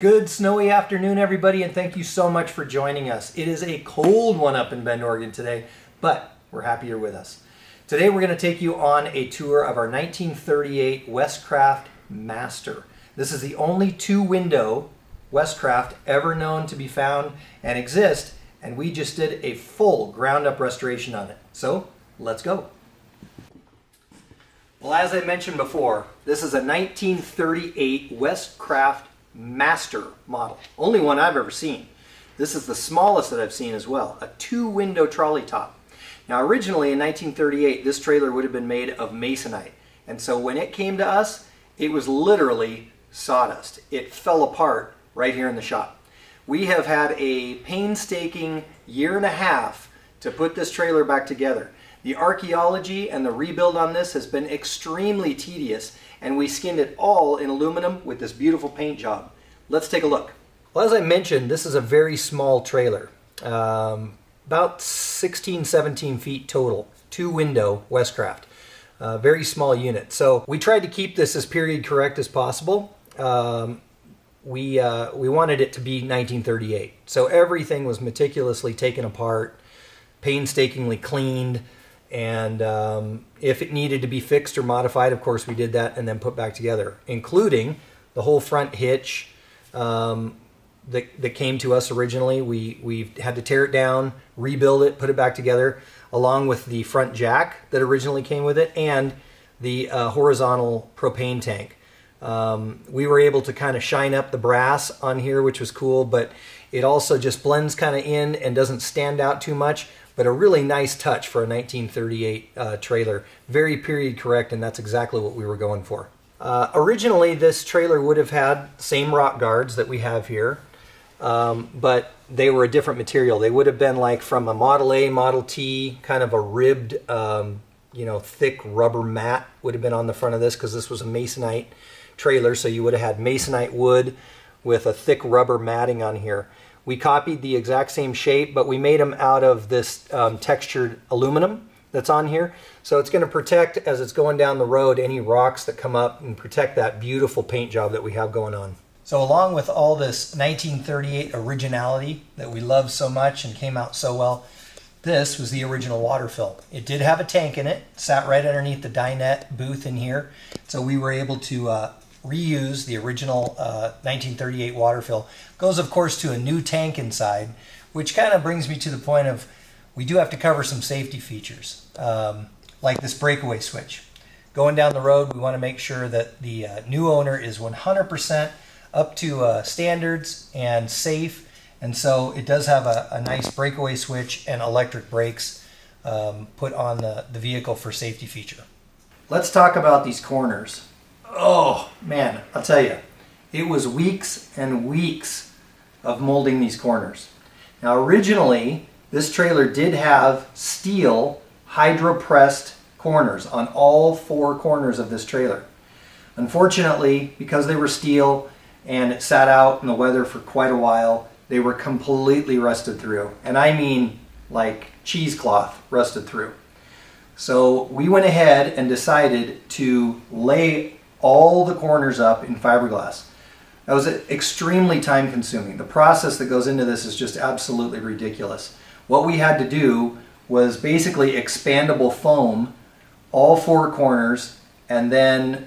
Good snowy afternoon, everybody, and thank you so much for joining us. It is a cold one up in Bend, Oregon today, but we're happy you're with us. Today we're going to take you on a tour of our 1938 Westcraft Master. This is the only two-window Westcraft ever known to be found and exist, and we just did a full ground-up restoration on it. So, let's go. Well, as I mentioned before, this is a 1938 Westcraft Master model. Only one I've ever seen. This is the smallest that I've seen as well. A two-window trolley top. Now originally in 1938 this trailer would have been made of masonite, and so when it came to us it was literally sawdust. It fell apart right here in the shop. We have had a painstaking 1.5 years to put this trailer back together. The archaeology and the rebuild on this has been extremely tedious, and we skinned it all in aluminum with this beautiful paint job. Let's take a look. Well, as I mentioned, this is a very small trailer, about 16, 17 feet total, two-window Westcraft, very small unit. So we tried to keep this as period correct as possible. We wanted it to be 1938, so everything was meticulously taken apart, painstakingly cleaned, and if it needed to be fixed or modified, of course we did that and then put back together, including the whole front hitch that came to us originally. We had to tear it down, rebuild it, put it back together, along with the front jack that originally came with it and the horizontal propane tank. We were able to kind of shine up the brass on here, which was cool, but it also just blends kind of in and doesn't stand out too much. But a really nice touch for a 1938 trailer. Very period correct, and that's exactly what we were going for. Originally, this trailer would have had same rock guards that we have here, but they were a different material. They would have been like from a Model A, Model T, kind of a ribbed, you know, thick rubber mat would have been on the front of this, because this was a masonite trailer, so you would have had masonite wood with a thick rubber matting on here. We copied the exact same shape, but we made them out of this textured aluminum that's on here. So it's going to protect, as it's going down the road, any rocks that come up and protect that beautiful paint job that we have going on. So along with all this 1938 originality that we love so much and came out so well, this was the original water fill. It did have a tank in it, sat right underneath the dinette booth in here. So we were able to reuse the original 1938 water fill. Goes of course to a new tank inside, which kind of brings me to the point of we do have to cover some safety features, like this breakaway switch. Going down the road, we want to make sure that the new owner is 100% up to standards and safe, and so it does have a nice breakaway switch and electric brakes put on the vehicle for safety feature. Let's talk about these corners. Oh man, I'll tell you, it was weeks and weeks of molding these corners. Now originally, this trailer did have steel hydro-pressed corners on all four corners of this trailer. Unfortunately, because they were steel and it sat out in the weather for quite a while, they were completely rusted through. And I mean like cheesecloth rusted through. So we went ahead and decided to lay all the corners up in fiberglass. That was extremely time consuming. The process that goes into this is just absolutely ridiculous. What we had to do was basically expandable foam all four corners and then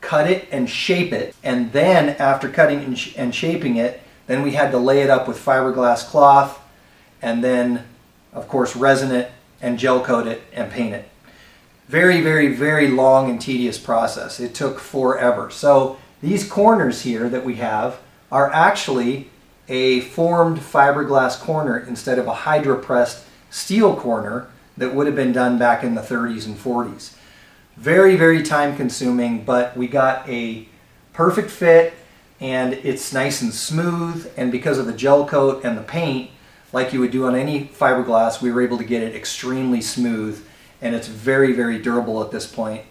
cut it and shape it. And then after cutting and shaping it, then we had to lay it up with fiberglass cloth and then of course resin it and gel coat it and paint it. Very, very, very long and tedious process. It took forever. So these corners here that we have are actually a formed fiberglass corner instead of a hydro-pressed steel corner that would have been done back in the 30s and 40s. Very, very time consuming, but we got a perfect fit and it's nice and smooth, and because of the gel coat and the paint, like you would do on any fiberglass, we were able to get it extremely smooth. And it's very, very durable at this point,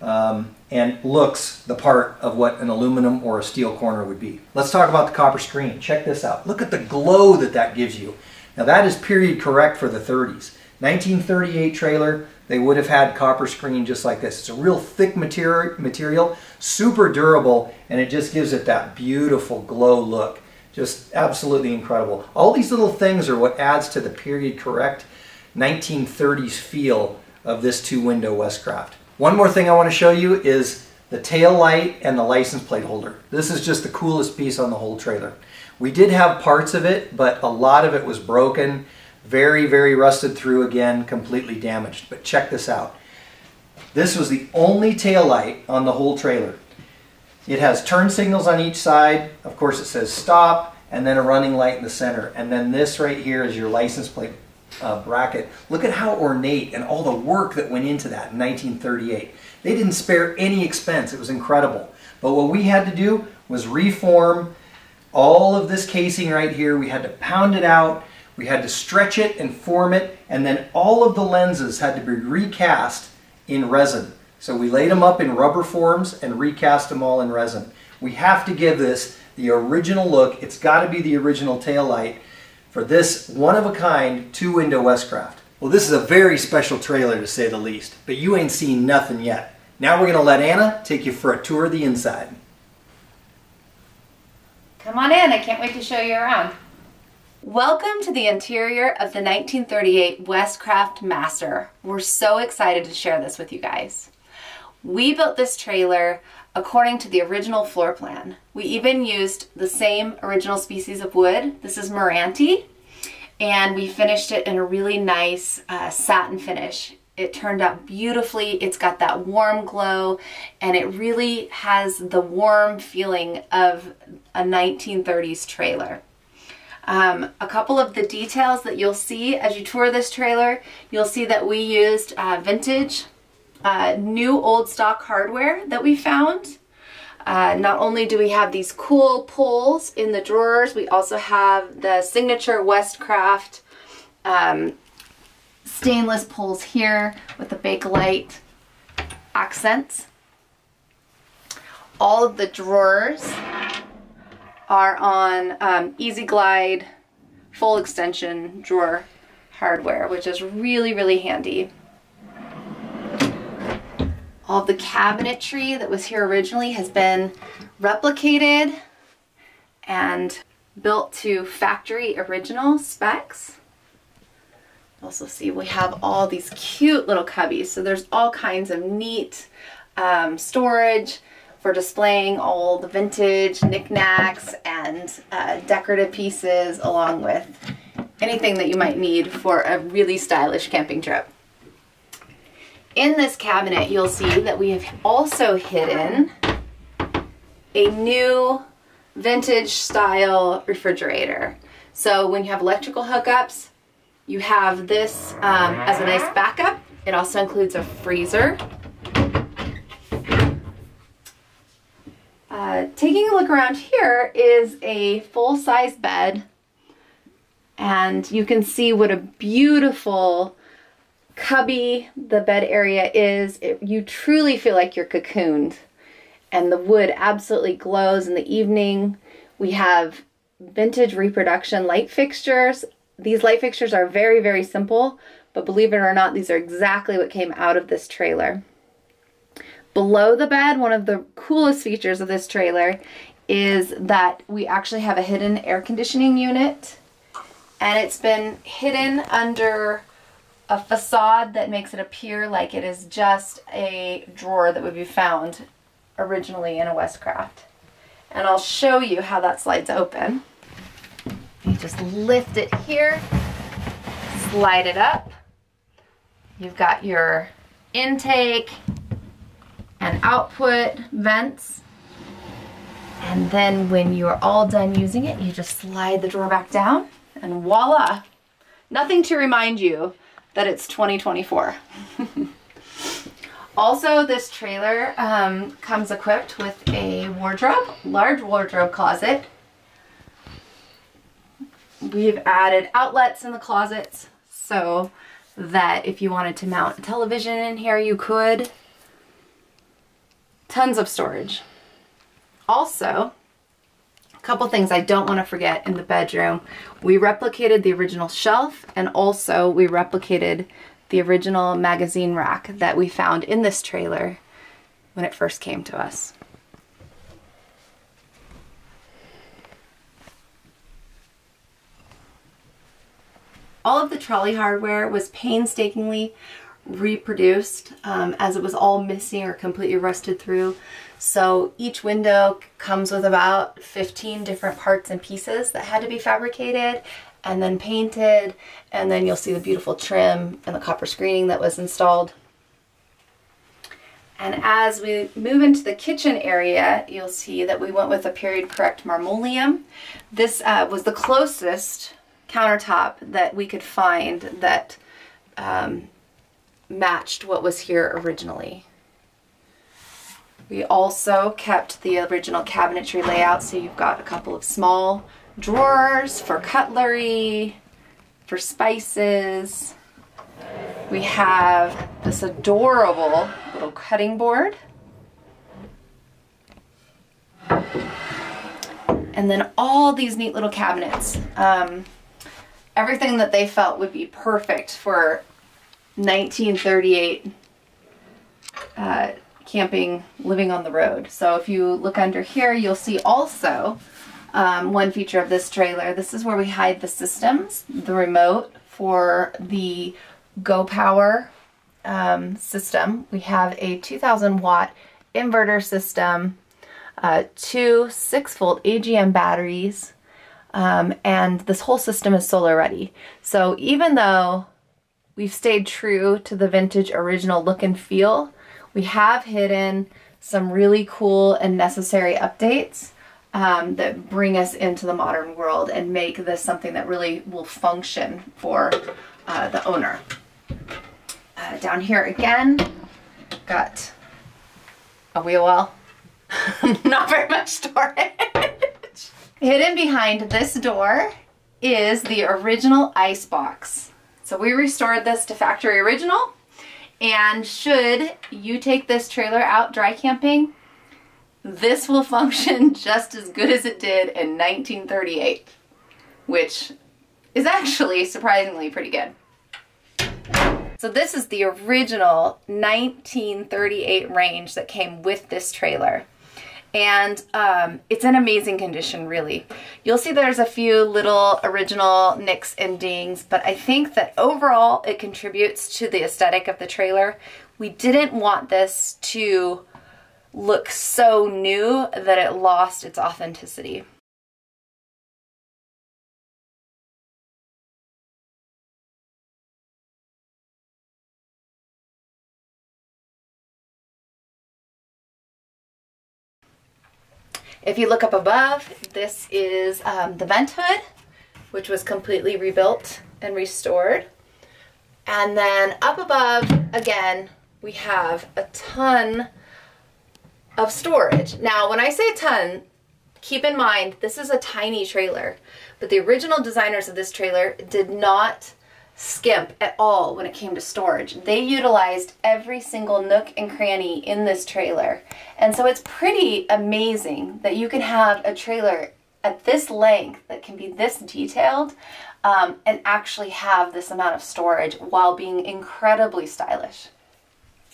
and looks the part of what an aluminum or a steel corner would be. Let's talk about the copper screen. Check this out. Look at the glow that that gives you. Now that is period correct for the 30s. 1938 trailer, they would have had copper screen just like this. It's a real thick material, super durable, and it just gives it that beautiful glow look. Just absolutely incredible. All these little things are what adds to the period correct 1930s feel of this two-window Westcraft. One more thing I want to show you is the tail light and the license plate holder. This is just the coolest piece on the whole trailer. We did have parts of it, but a lot of it was broken, very, very rusted through again, completely damaged. But check this out. This was the only tail light on the whole trailer. It has turn signals on each side. Of course, it says stop, and then a running light in the center. And then this right here is your license plate bracket. Look at how ornate and all the work that went into that in 1938. They didn't spare any expense. It was incredible. But what we had to do was reform all of this casing right here. We had to pound it out. We had to stretch it and form it, and then all of the lenses had to be recast in resin. So we laid them up in rubber forms and recast them all in resin. We have to give this the original look. It's got to be the original taillight for this one-of-a-kind two-window Westcraft. Well, this is a very special trailer, to say the least, but you ain't seen nothing yet. Now we're going to let Anna take you for a tour of the inside. Come on in, I can't wait to show you around. Welcome to the interior of the 1938 Westcraft Master. We're so excited to share this with you guys. We built this trailer according to the original floor plan. We even used the same original species of wood. This is Meranti, and we finished it in a really nice satin finish. It turned out beautifully. It's got that warm glow, and it really has the warm feeling of a 1930s trailer. A couple of the details that you'll see as you tour this trailer, you'll see that we used vintage, new old stock hardware that we found. Not only do we have these cool pulls in the drawers, we also have the signature Westcraft stainless pulls here with the Bakelite accents. All of the drawers are on Easy Glide full extension drawer hardware, which is really, really handy. All of the cabinetry that was here originally has been replicated and built to factory original specs. Also see we have all these cute little cubbies, so there's all kinds of neat storage for displaying all the vintage knickknacks and decorative pieces, along with anything that you might need for a really stylish camping trip. In this cabinet, you'll see that we have also hidden a new vintage style refrigerator. So when you have electrical hookups, you have this as a nice backup. It also includes a freezer. Taking a look around here is a full-size bed, and you can see what a beautiful cubby the bed area is. You truly feel like you're cocooned, and the wood absolutely glows in the evening. We have vintage reproduction light fixtures. These light fixtures are very, very simple, but believe it or not, these are exactly what came out of this trailer. Below the bed, one of the coolest features of this trailer is that we actually have a hidden air conditioning unit, and it's been hidden under a facade that makes it appear like it is just a drawer that would be found originally in a Westcraft. And I'll show you how that slides open. You just lift it here, slide it up. You've got your intake and output vents, and then when you're all done using it, you just slide the drawer back down, and voila! Nothing to remind you that it's 2024. Also, this trailer comes equipped with a wardrobe, large wardrobe closet. We've added outlets in the closets so that if you wanted to mount a television in here, you could. Tons of storage. Also, a couple things I don't want to forget in the bedroom. We replicated the original shelf, and also we replicated the original magazine rack that we found in this trailer when it first came to us. All of the trolley hardware was painstakingly reproduced as it was all missing or completely rusted through. So each window comes with about 15 different parts and pieces that had to be fabricated and then painted, and then you'll see the beautiful trim and the copper screening that was installed. And as we move into the kitchen area, you'll see that we went with a period correct marmoleum. This was the closest countertop that we could find that matched what was here originally. We also kept the original cabinetry layout, so you've got a couple of small drawers for cutlery, for spices. We have this adorable little cutting board. And then all these neat little cabinets. Everything that they felt would be perfect for 1938 camping, living on the road. So if you look under here, you'll see also one feature of this trailer. This is where we hide the systems, the remote for the Go Power system. We have a 2,000 watt inverter system, 2 6-volt AGM batteries, and this whole system is solar ready. So even though we've stayed true to the vintage original look and feel, we have hidden some really cool and necessary updates that bring us into the modern world and make this something that really will function for the owner. Down here again, got a wheel well. Not very much storage. Hidden behind this door is the original ice box. So we restored this to factory original, and should you take this trailer out dry camping, this will function just as good as it did in 1938, which is actually surprisingly pretty good. So this is the original 1938 range that came with this trailer. And it's in amazing condition, really. You'll see there's a few little original nicks and dings, but I think that overall it contributes to the aesthetic of the trailer. We didn't want this to look so new that it lost its authenticity. If you look up above, this is the vent hood, which was completely rebuilt and restored. And then up above, again, we have a ton of storage. Now, when I say ton, keep in mind, this is a tiny trailer, but the original designers of this trailer did not skimp at all when it came to storage. They utilized every single nook and cranny in this trailer. And so it's pretty amazing that you can have a trailer at this length that can be this detailed and actually have this amount of storage while being incredibly stylish.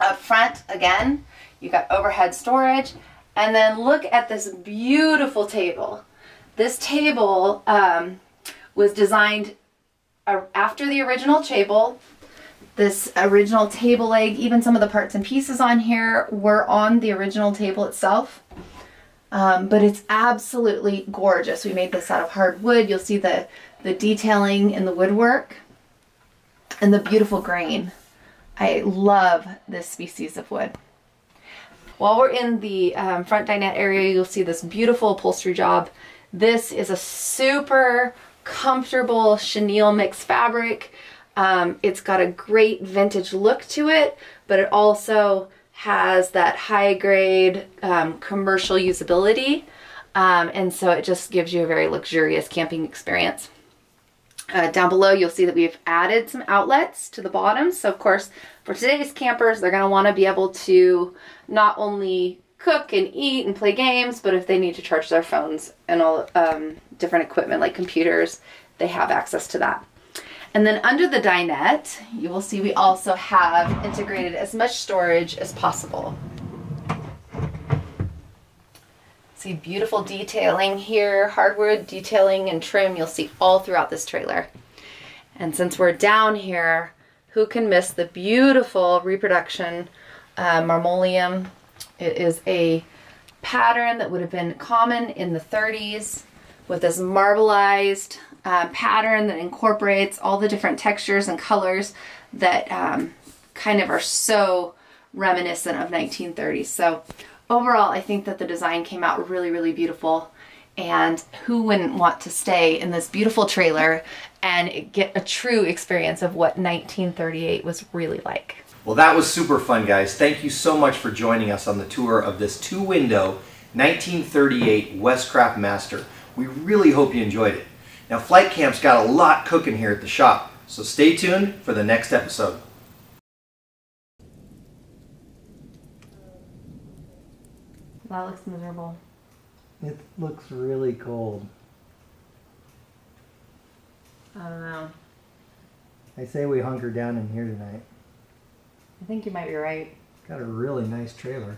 Up front, again, you got overhead storage, and then look at this beautiful table. This table was designed after the original table. This original table leg, even some of the parts and pieces on here were on the original table itself, but it's absolutely gorgeous. We made this out of hard wood. You'll see the detailing in the woodwork and the beautiful grain. I love this species of wood. While we're in the front dinette area, you'll see this beautiful upholstery job. This is a super comfortable chenille mixed fabric. It's got a great vintage look to it, but it also has that high grade commercial usability, and so it just gives you a very luxurious camping experience. Down below, you'll see that we've added some outlets to the bottom. So of course, for today's campers, they're going to want to be able to not only cook and eat and play games, but if they need to charge their phones and all different equipment like computers, they have access to that. And then under the dinette, you will see we also have integrated as much storage as possible. See beautiful detailing here, hardwood detailing and trim you'll see all throughout this trailer. And since we're down here, who can miss the beautiful reproduction marmoleum? It is a pattern that would have been common in the 30s with this marbleized pattern that incorporates all the different textures and colors that kind of are so reminiscent of 1930s. So overall, I think that the design came out really, really beautiful, and who wouldn't want to stay in this beautiful trailer and get a true experience of what 1938 was really like. Well, that was super fun, guys. Thank you so much for joining us on the tour of this two-window 1938 Westcraft Master. We really hope you enjoyed it. Now, Flight Camp's got a lot cooking here at the shop, so stay tuned for the next episode. That looks miserable. It looks really cold. I don't know. I say we hunker down in here tonight. I think you might be right. Got a really nice trailer.